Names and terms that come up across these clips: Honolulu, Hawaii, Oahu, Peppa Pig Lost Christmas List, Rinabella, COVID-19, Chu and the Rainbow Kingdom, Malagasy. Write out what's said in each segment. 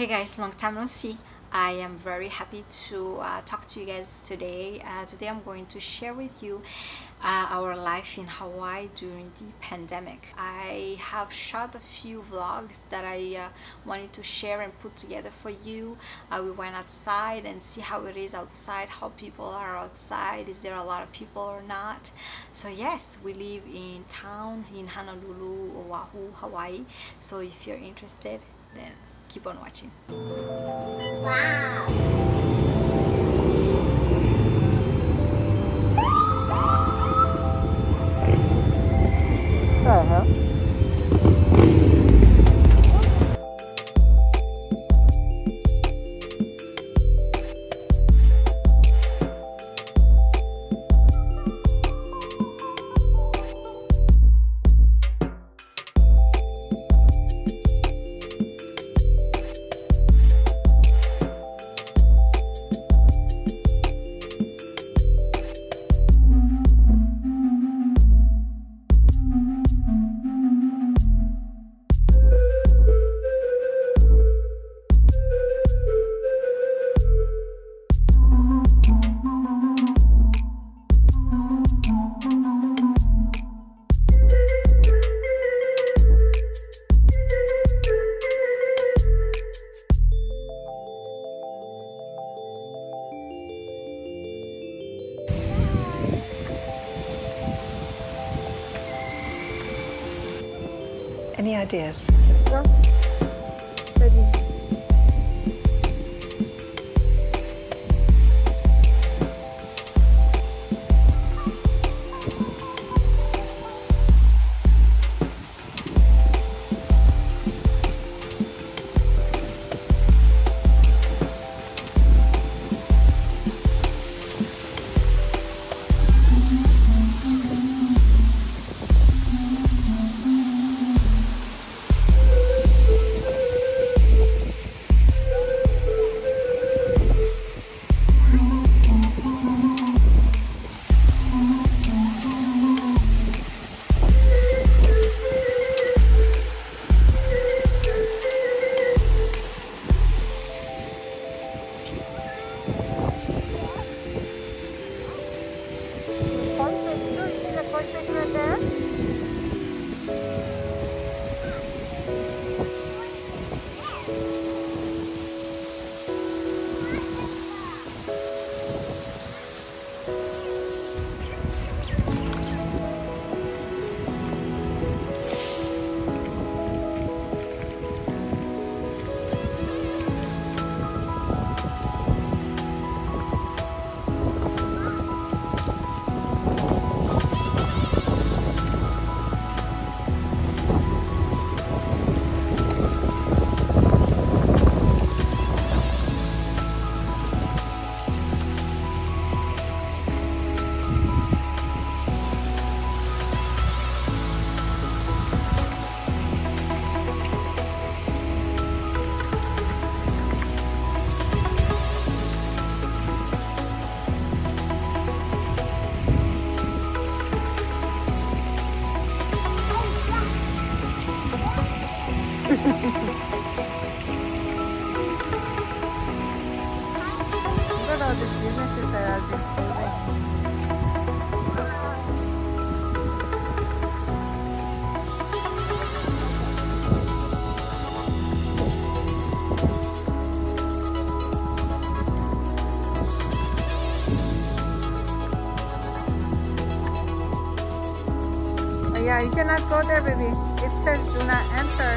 Hey guys, long time no see. I am very happy to talk to you guys today. Today I'm going to share with you our life in Hawaii during the pandemic. I have shot a few vlogs that I wanted to share and put together for you. We went outside and see how it is outside, how people are outside, is there a lot of people or not. So yes, we live in town in Honolulu, Oahu, Hawaii. So if you're interested, then keep on watching. Wow. Any ideas? No. Maybe. Yeah, you cannot go there, baby. It says do not enter.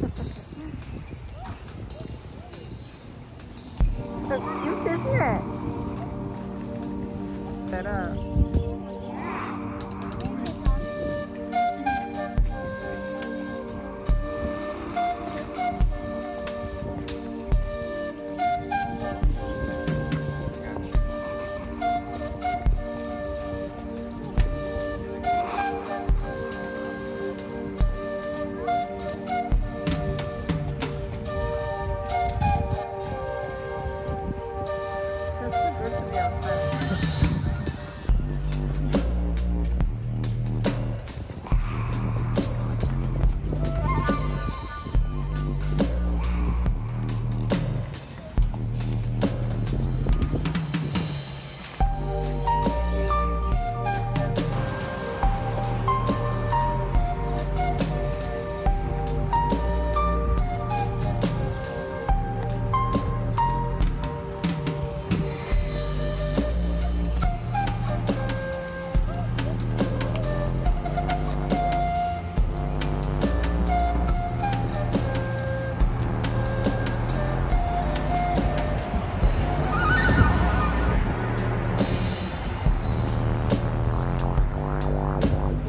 So cute, isn't it? Set up.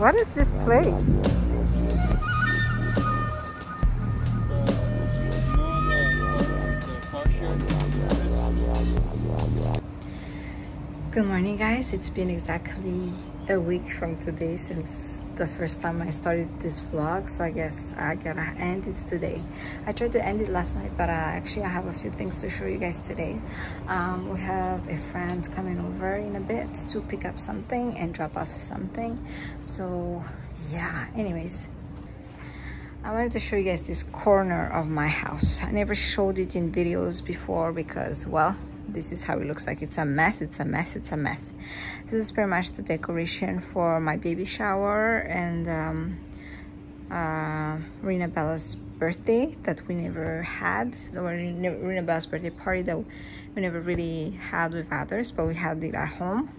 What is this place? Good morning, guys. It's been exactly a week from today since the first time I started this vlog, so I guess I gotta end it today. I tried to end it last night, but actually I have a few things to show you guys today. We have a friend coming over in a bit to pick up something and drop off something, so yeah. Anyways, I wanted to show you guys this corner of my house. I never showed it in videos before because, well, this is how it looks like. It's a mess, it's a mess, it's a mess. This is pretty much the decoration for my baby shower and Rinabella's birthday that we never had, or Rinabella's birthday party that we never really had with others, but we had it at home.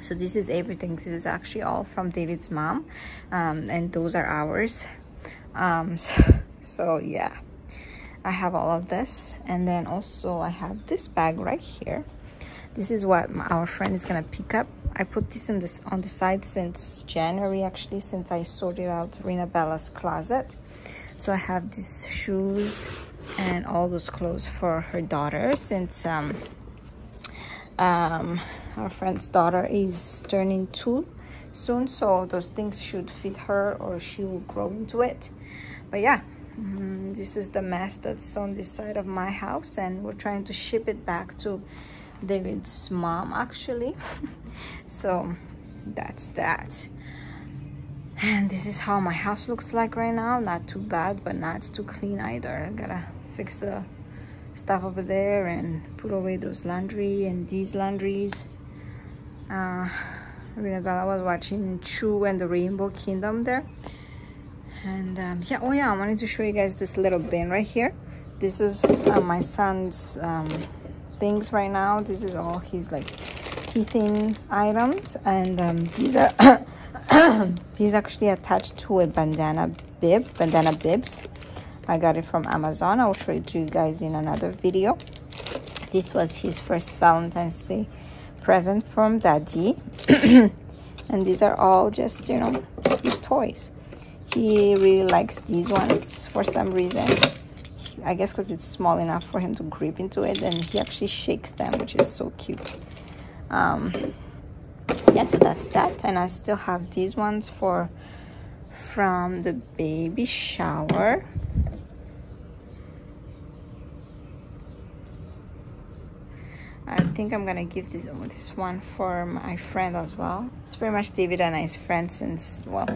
So this is everything. This is actually all from David's mom, and those are ours. So yeah, I have all of this, and then also I have this bag right here. This is what our friend is gonna pick up. I put this on the side since January, actually, since I sorted out Rinabella's closet. So I have these shoes and all those clothes for her daughter, since our friend's daughter is turning 2 soon, so those things should fit her or she will grow into it. But yeah, this is the mess that's on this side of my house, and we're trying to ship it back to David's mom, actually. So that's that, and this is how my house looks like right now. Not too bad, but not too clean either. I gotta fix the stuff over there and put away those laundry and these laundries. Rinabella was watching Chu and the Rainbow Kingdom there. And yeah, oh yeah, I wanted to show you guys this little bin right here. This is my son's things right now. This is all his like teething items, and these are these actually attached to a bandana bibs. I got it from Amazon. I will show it to you guys in another video. This was his first Valentine's Day present from Daddy. And these are all just, you know, his toys. He really likes these ones for some reason. I guess because it's small enough for him to grip into it, and he actually shakes them, which is so cute. Yeah, so that's that. And I still have these ones from the baby shower. I think I'm gonna give this one for my friend as well. It's pretty much David and I's friend since, well,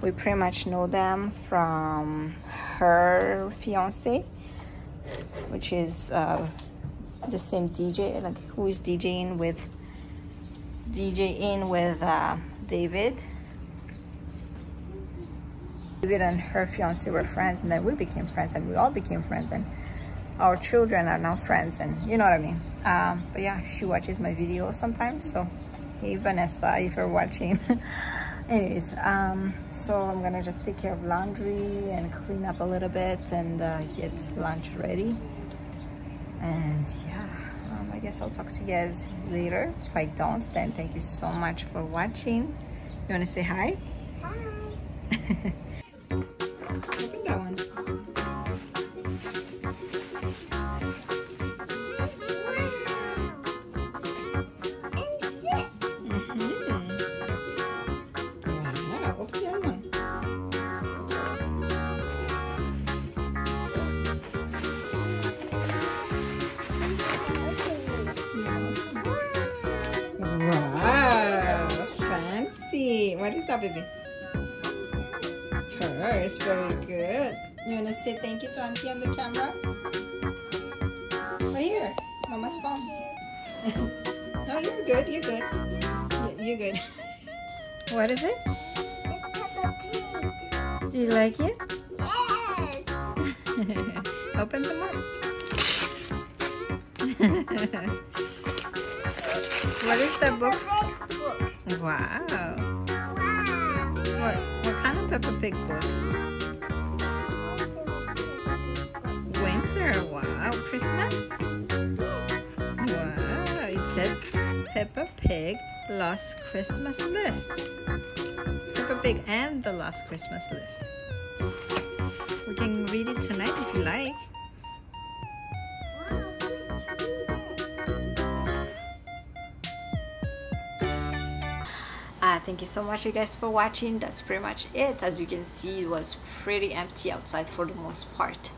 we pretty much know them from her fiance, which is the same DJ, like who is DJing with David. David and her fiance were friends, and then we became friends, and we all became friends, and our children are now friends, and you know what I mean. But yeah, she watches my videos sometimes, so hey Vanessa, if you're watching. Anyways, so I'm gonna just take care of laundry and clean up a little bit and get lunch ready. And yeah, I guess I'll talk to you guys later. If I don't, then thank you so much for watching. You wanna say hi? Hi! I think that one. What is that, baby? Purse, very good. You wanna say thank you to Auntie on the camera? Right here, Mama's phone. No, you're good, you're good. You're good. What is it? It's Peppa Pig. Do you like it? Yes! Open some more. What is the book? Wow. What kind of Peppa Pig book? Winter, wow, Christmas? Wow, it says Peppa Pig Lost Christmas List. Peppa Pig and the Lost Christmas List. We can read it tonight if you like. Thank you so much, you guys, for watching. That's pretty much it. As you can see, it was pretty empty outside for the most part.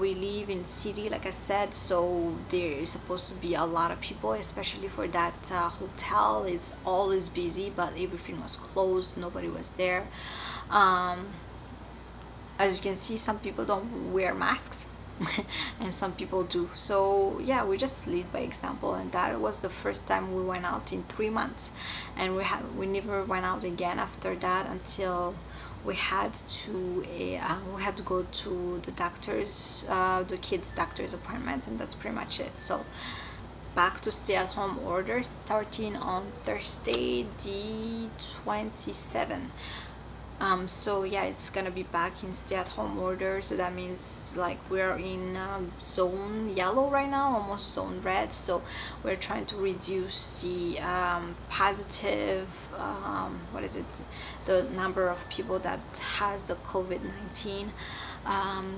We live in city, like I said, so there is supposed to be a lot of people, especially for that hotel. It's always busy, but everything was closed. Nobody was there. As you can see, some people don't wear masks and some people do. So yeah, we just lead by example, and that was the first time we went out in 3 months, and we never went out again after that until we had to go to the doctor's, the kids' doctor's appointment, and that's pretty much it. So back to stay-at-home order starting on Thursday the 27th. So yeah, it's gonna be back in stay-at-home order, so that means like we're in zone yellow right now, almost zone red, so we're trying to reduce the positive, the number of people that has the COVID-19.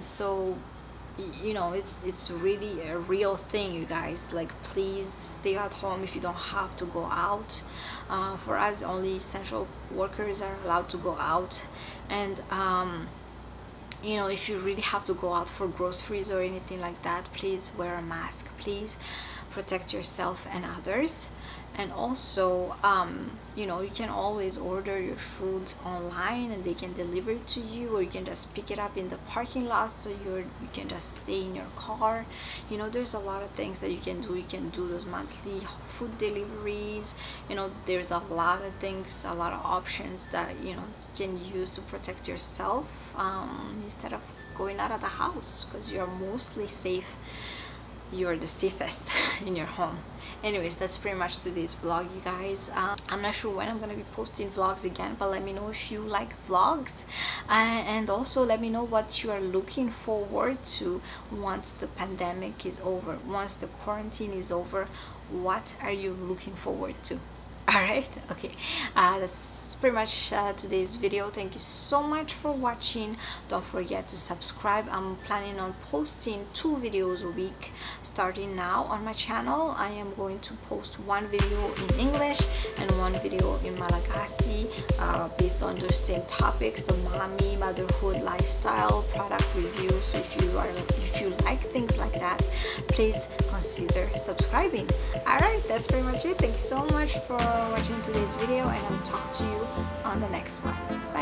So you know, it's really a real thing, you guys. Like, please stay at home if you don't have to go out. For us, only essential workers are allowed to go out, and you know, if you really have to go out for groceries or anything like that, please wear a mask, please protect yourself and others. And also, you know, you can always order your food online and they can deliver it to you, or you can just pick it up in the parking lot, so you can just stay in your car. You know, there's a lot of things that you can do. You can do those monthly food deliveries. You know, there's a lot of things, a lot of options that, you know, you can use to protect yourself instead of going out of the house, because you're mostly safe. You're the safest in your home. Anyways, that's pretty much today's vlog, you guys. I'm not sure when I'm gonna be posting vlogs again, but let me know if you like vlogs, and also let me know what you are looking forward to once the pandemic is over, once the quarantine is over. What are you looking forward to? All right, okay, that's pretty much today's video. Thank you so much for watching. Don't forget to subscribe. I'm planning on posting 2 videos a week starting now on my channel. I am going to post 1 video in English and 1 video in Malagasy, based on the same topics, the mommy, motherhood, lifestyle, product reviews. So if you like things like that, please consider subscribing. All right, that's pretty much it. Thank you so much for watching today's video, and I'll talk to you on the next one.